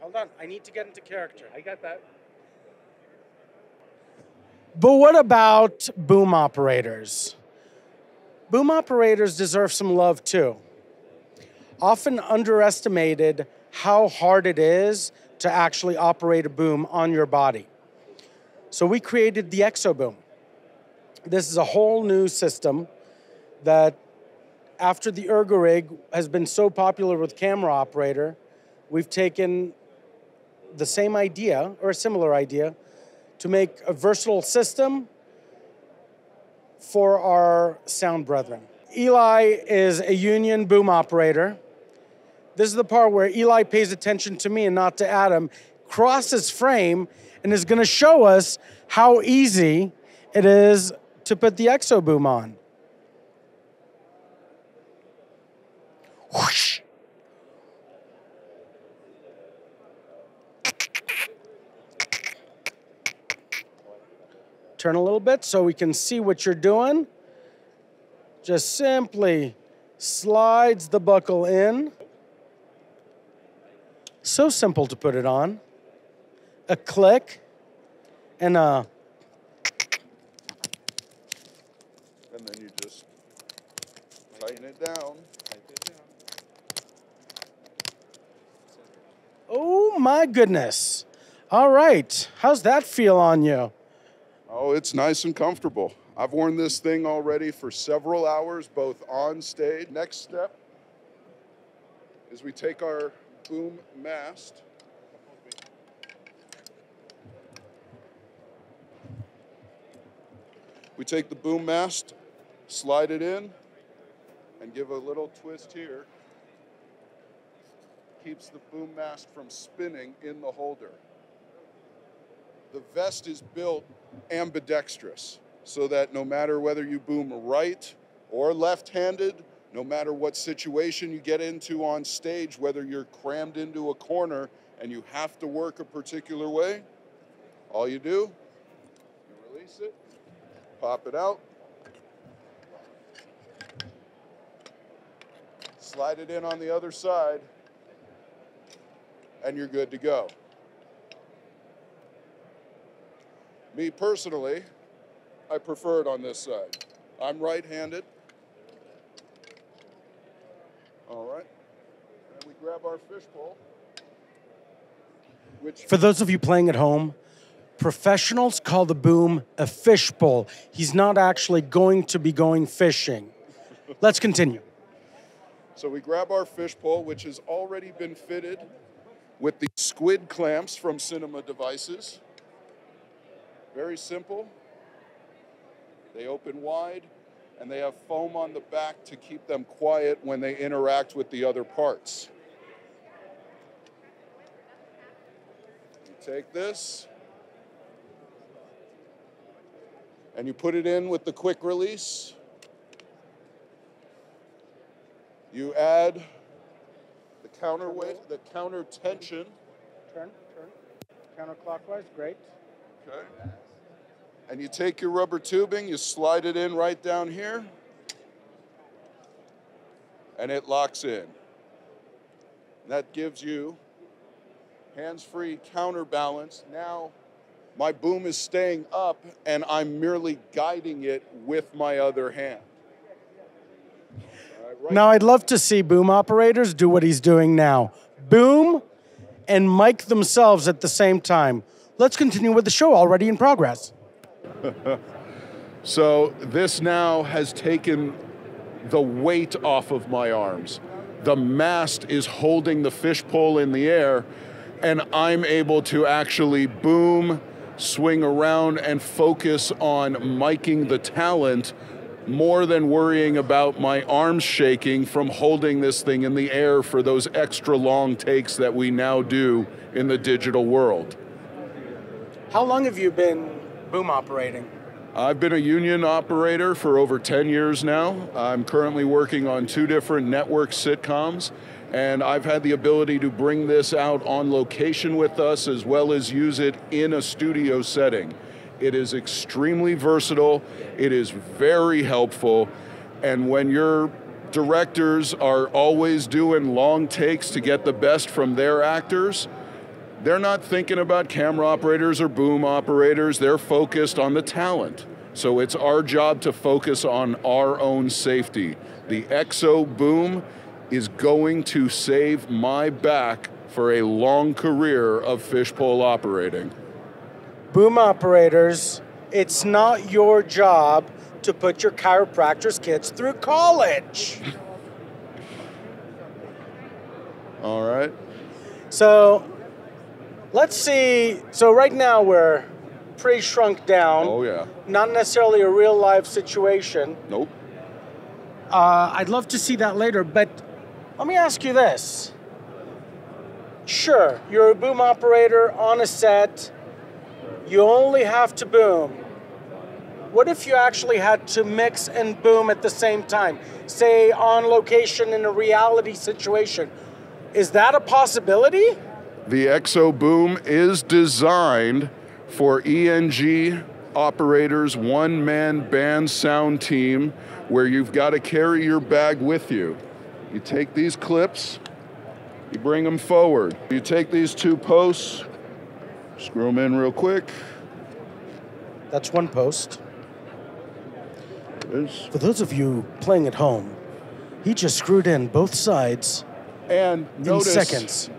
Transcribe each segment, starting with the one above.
Hold on, I need to get into character. I got that. But what about boom operators? Boom operators deserve some love too. Often underestimated how hard it is to actually operate a boom on your body. So we created the XO Boom. This is a whole new system that, after the Ergo Rig has been so popular with camera operator, we've taken the same idea, or a similar idea, to make a versatile system for our sound brethren. Eli is a union boom operator. This is the part where Eli pays attention to me and not to Adam, crosses frame, and is gonna show us how easy it is to put the XO Boom on. Whoosh. Turn a little bit so we can see what you're doing. Just simply slides the buckle in. So simple to put it on. A click and a... And then you just tighten it down. Oh my goodness. All right, how's that feel on you? Oh, it's nice and comfortable. I've worn this thing already for several hours, both on stage. Next step is we take our boom mast. We take the boom mast, slide it in, and give a little twist here. Keeps the boom mast from spinning in the holder. The vest is built ambidextrous, so that no matter whether you boom right or left-handed, no matter what situation you get into on stage, whether you're crammed into a corner and you have to work a particular way, all you do, you release it, pop it out, slide it in on the other side, and you're good to go. Me personally, I prefer it on this side. I'm right-handed. All right. And we grab our fishbowl. Which... For those of you playing at home, professionals call the boom a fishbowl. He's not actually going to be going fishing. Let's continue. So we grab our fishbowl, which has already been fitted with the squid clamps from Cinema Devices. Very simple. They open wide, and they have foam on the back to keep them quiet when they interact with the other parts. You take this, and you put it in with the quick release. You add the counterweight, the counter tension. Turn, turn. Counterclockwise, great. Okay. And you take your rubber tubing, you slide it in right down here, and it locks in. That gives you hands-free counterbalance. Now my boom is staying up and I'm merely guiding it with my other hand. Right. Now I'd love to see boom operators do what he's doing now. Boom and mic themselves at the same time. Let's continue with the show already in progress. So this now has taken the weight off of my arms. The mast is holding the fishpole in the air, and I'm able to actually boom, swing around, and focus on miking the talent more than worrying about my arms shaking from holding this thing in the air for those extra long takes that we now do in the digital world. How long have you been boom operating? I've been a union operator for over 10 years now. I'm currently working on 2 different network sitcoms, and I've had the ability to bring this out on location with us as well as use it in a studio setting. It is extremely versatile, it is very helpful, and when you're directors are always doing long takes to get the best from their actors. They're not thinking about camera operators or boom operators. They're focused on the talent. So it's our job to focus on our own safety. The XO Boom is going to save my back for a long career of fishbowl operating. Boom operators, it's not your job to put your chiropractor's kids through college. All right. So let's see. So right now we're pretty shrunk down. Oh, yeah. Not necessarily a real life situation. Nope. I'd love to see that later, but let me ask you this. Sure, you're a boom operator on a set. You only have to boom. What if you actually had to mix and boom at the same time? Say on location in a reality situation. Is that a possibility? The XO Boom is designed for ENG operators, one-man band sound team, where you've got to carry your bag with you. You take these clips, you bring them forward. You take these two posts, screw them in real quick. That's one post. There's. For those of you playing at home, he just screwed in both sides and notice in seconds.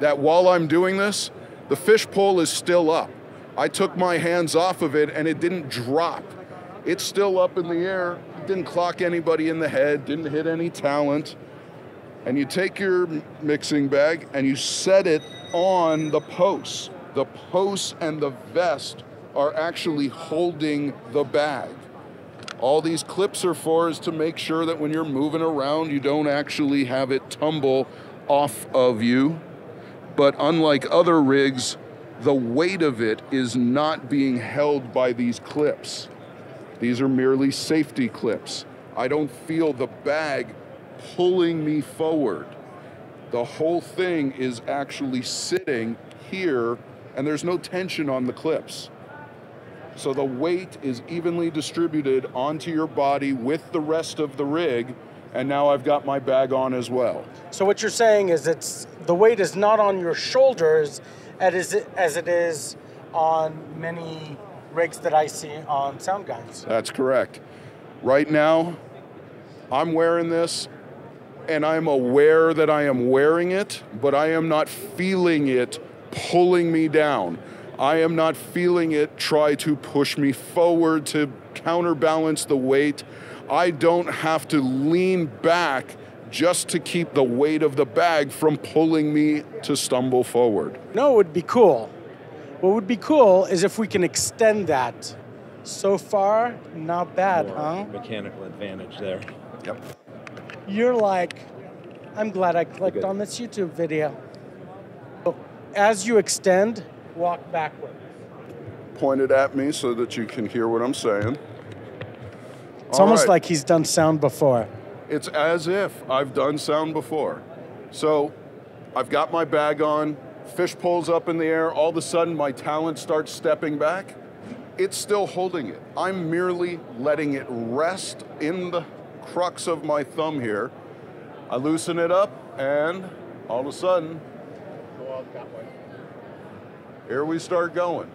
That while I'm doing this, the fishpole is still up. I took my hands off of it and it didn't drop. It's still up in the air. It didn't clock anybody in the head, didn't hit any talent. And you take your mixing bag and you set it on the posts. The posts and the vest are actually holding the bag. All these clips are for is to make sure that when you're moving around, you don't actually have it tumble off of you. But unlike other rigs, the weight of it is not being held by these clips. These are merely safety clips. I don't feel the bag pulling me forward. The whole thing is actually sitting here, and there's no tension on the clips. So the weight is evenly distributed onto your body with the rest of the rig, and now I've got my bag on as well. So what you're saying is the weight is not on your shoulders as it is on many rigs that I see on sound guys. That's correct. Right now, I'm wearing this, and I'm aware that I am wearing it, but I am not feeling it pulling me down. I am not feeling it try to push me forward to counterbalance the weight. I don't have to lean back just to keep the weight of the bag from pulling me to stumble forward. No, it would be cool. What would be cool is if we can extend that. So far, not bad, more huh? Mechanical advantage there. Yep. You're like, I'm glad I clicked on this YouTube video. As you extend, walk backward. Point it at me so that you can hear what I'm saying. It's almost like he's done sound before. It's as if I've done sound before. So I've got my bag on, fish pole's up in the air, all of a sudden my talent starts stepping back. It's still holding it. I'm merely letting it rest in the crux of my thumb here. I loosen it up and all of a sudden, here we start going.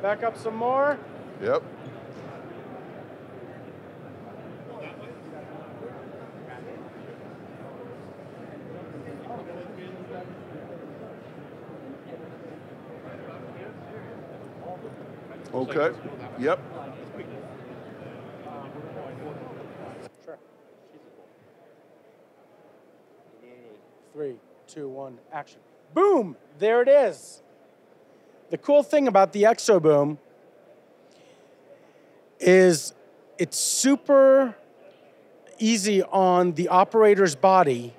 Back up some more. Yep. Okay. Yep. Sure. 3, 2, 1, action. Boom! There it is. The cool thing about the XO Boom is it's super easy on the operator's body,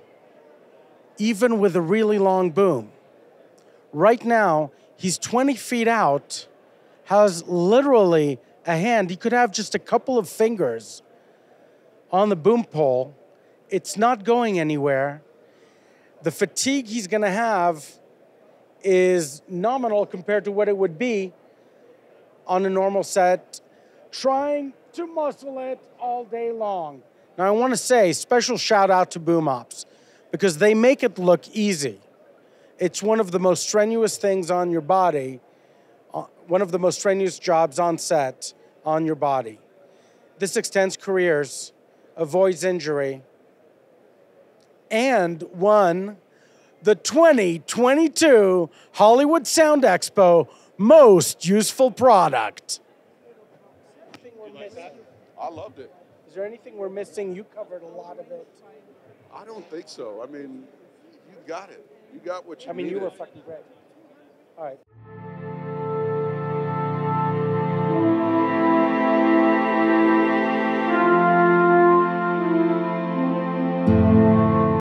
even with a really long boom. Right now, he's 20 feet out, has literally a hand. He could have just a couple of fingers on the boom pole. It's not going anywhere. The fatigue he's going to have is nominal compared to what it would be on a normal set, trying to muscle it all day long. Now, I want to say special shout out to boom ops because they make it look easy. It's one of the most strenuous things on your body, one of the most strenuous jobs on set on your body. This extends careers, avoids injury, and won the 2022 Hollywood Sound Expo Most Useful Product. You like that? I loved it. Is there anything we're missing? You covered a lot of it. I don't think so. I mean, you got it. You got what you needed. I mean, you were fucking great. All right.